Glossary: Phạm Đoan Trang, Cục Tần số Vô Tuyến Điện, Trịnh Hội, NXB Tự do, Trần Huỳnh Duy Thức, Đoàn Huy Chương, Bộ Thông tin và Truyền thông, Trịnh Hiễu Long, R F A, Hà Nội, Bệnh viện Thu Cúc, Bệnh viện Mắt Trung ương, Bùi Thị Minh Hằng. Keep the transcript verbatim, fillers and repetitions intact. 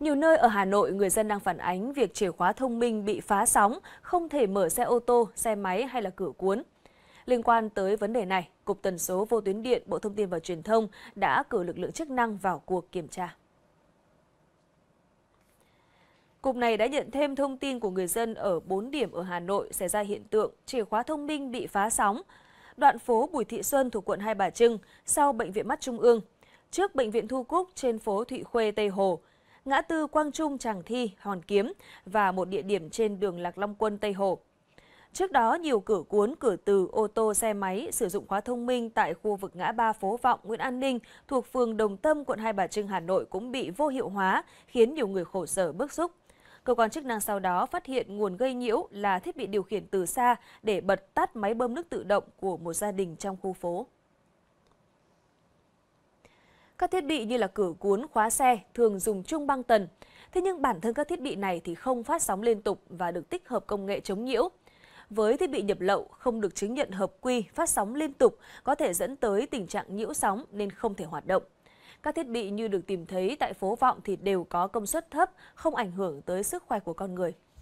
Nhiều nơi ở Hà Nội, người dân đang phản ánh việc chìa khóa thông minh bị phá sóng, không thể mở xe ô tô, xe máy hay là cửa cuốn. Liên quan tới vấn đề này, Cục Tần số Vô Tuyến Điện, Bộ Thông tin và Truyền thông đã cử lực lượng chức năng vào cuộc kiểm tra. Cục này đã nhận thêm thông tin của người dân ở bốn điểm ở Hà Nội xảy ra hiện tượng chìa khóa thông minh bị phá sóng. Đoạn phố Bùi Thị Xuân thuộc quận Hai Bà Trưng, sau Bệnh viện Mắt Trung ương, trước Bệnh viện Thu Cúc trên phố Thụy Khuê, Tây Hồ, ngã tư Quang Trung, Tràng Thi, Hòn Kiếm và một địa điểm trên đường Lạc Long Quân, Tây Hồ. Trước đó, nhiều cửa cuốn, cửa từ, ô tô, xe máy sử dụng khóa thông minh tại khu vực ngã ba phố Vọng, Nguyễn An Ninh thuộc phường Đồng Tâm, quận Hai Bà Trưng, Hà Nội cũng bị vô hiệu hóa, khiến nhiều người khổ sở bức xúc. Cơ quan chức năng sau đó phát hiện nguồn gây nhiễu là thiết bị điều khiển từ xa để bật tắt máy bơm nước tự động của một gia đình trong khu phố. Các thiết bị như là cửa cuốn, khóa xe thường dùng chung băng tần. Thế nhưng bản thân các thiết bị này thì không phát sóng liên tục và được tích hợp công nghệ chống nhiễu. Với thiết bị nhập lậu không được chứng nhận hợp quy phát sóng liên tục có thể dẫn tới tình trạng nhiễu sóng nên không thể hoạt động. Các thiết bị như được tìm thấy tại phố Vọng thì đều có công suất thấp, không ảnh hưởng tới sức khỏe của con người.